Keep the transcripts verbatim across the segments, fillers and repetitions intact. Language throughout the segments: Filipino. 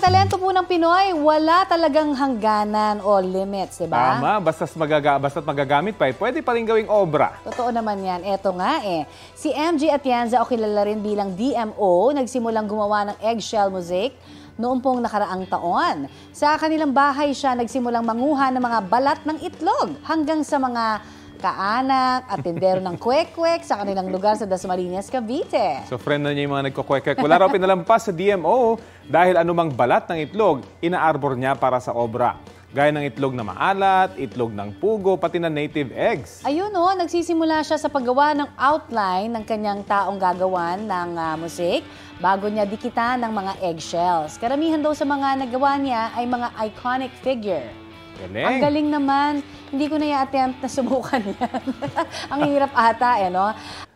ang talento po ng Pinoy, wala talagang hangganan o limits, di ba? Tama, basta't magaga, basta magagamit pa, eh, pwede pa rin gawing obra. Totoo naman yan. Eto nga eh. Si M G Atienza, o kilala rin bilang D M O, nagsimulang gumawa ng eggshell mosaic noong pong nakaraang taon. Sa kanilang bahay siya nagsimulang manguha ng mga balat ng itlog hanggang sa mga kaanak at tindero ng kwek-kwek sa kanilang lugar sa Dasmariñas, Cavite. So friend na niya yung mga nagkukwek-kwek. Wala raw pinalampas sa D M O dahil anumang balat ng itlog, inaarbor niya para sa obra. Gaya ng itlog na maalat, itlog ng pugo, pati na native eggs. Ayun o, nagsisimula siya sa paggawa ng outline ng kanyang taong gagawan ng uh, mosaic bago niya dikitan ng mga eggshells. Karamihan daw sa mga nagawa niya ay mga iconic figure. Galing. Ang galing naman. Hindi ko na i-attempt na subukan yan. Ang hirap ata, eh, no?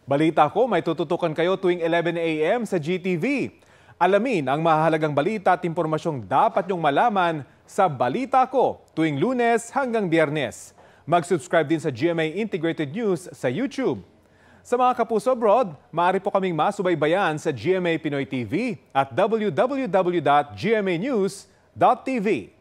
Balita Ko, may tututukan kayo tuwing eleven A M sa G T V. Alamin ang mahalagang balita at impormasyong dapat nyong malaman sa Balita Ko tuwing Lunes hanggang Biyernes. Mag-subscribe din sa G M A Integrated News sa YouTube. Sa mga kapuso abroad, maaari po kaming masubaybayan sa G M A Pinoy T V at w w w dot g m a news dot t v.